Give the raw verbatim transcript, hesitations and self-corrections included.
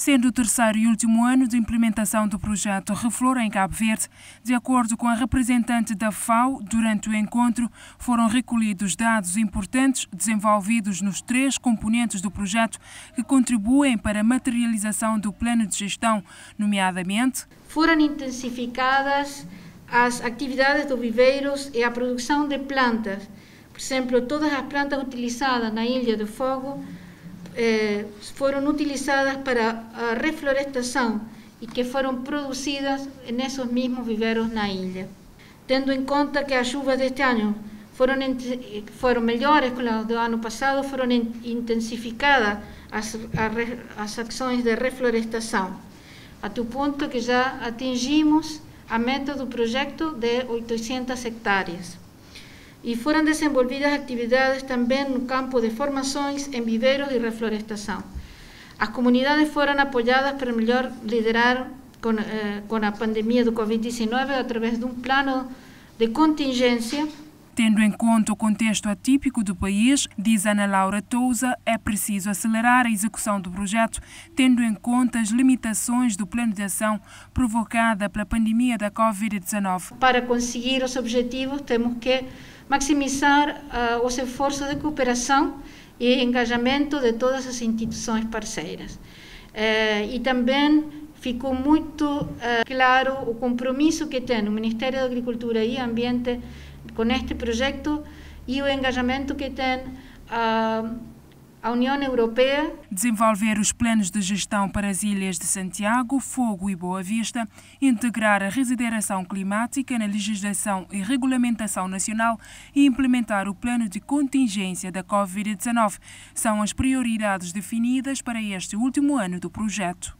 sendo o terceiro e último ano de implementação do projeto Reflor em Cabo Verde. De acordo com a representante da F A O, durante o encontro foram recolhidos dados importantes desenvolvidos nos três componentes do projeto que contribuem para a materialização do plano de gestão, nomeadamente: foram intensificadas as atividades do viveiros e a produção de plantas. Por exemplo, todas as plantas utilizadas na Ilha do Fogo eh, foram utilizadas para a reflorestação e que foram produzidas nesses mesmos viveiros na ilha. Tendo em conta que as chuvas deste ano foram, foram melhores que as do ano passado, foram intensificadas as, as ações de reflorestação, até o ponto que já atingimos a meta do projeto de oitocentas hectáreas. E foram desenvolvidas atividades também no campo de formações em viveiros e reflorestação. As comunidades foram apoiadas para melhor liderar com, eh, com a pandemia do Covid dezenove através de um plano de contingência. Tendo em conta o contexto atípico do país, diz Ana Laura Tousa, é preciso acelerar a execução do projeto, tendo em conta as limitações do plano de ação provocada pela pandemia da Covid dezenove. Para conseguir os objetivos, temos que maximizar uh, os esforços de cooperação e engajamento de todas as instituições parceiras. Uh, e também ficou muito uh, claro o compromisso que tem o Ministério da Agricultura e Ambiente com este projeto e o engajamento que tem a, a União Europeia. Desenvolver os planos de gestão para as ilhas de Santiago, Fogo e Boa Vista, integrar a resideração climática na legislação e regulamentação nacional e implementar o plano de contingência da Covid dezenove são as prioridades definidas para este último ano do projeto.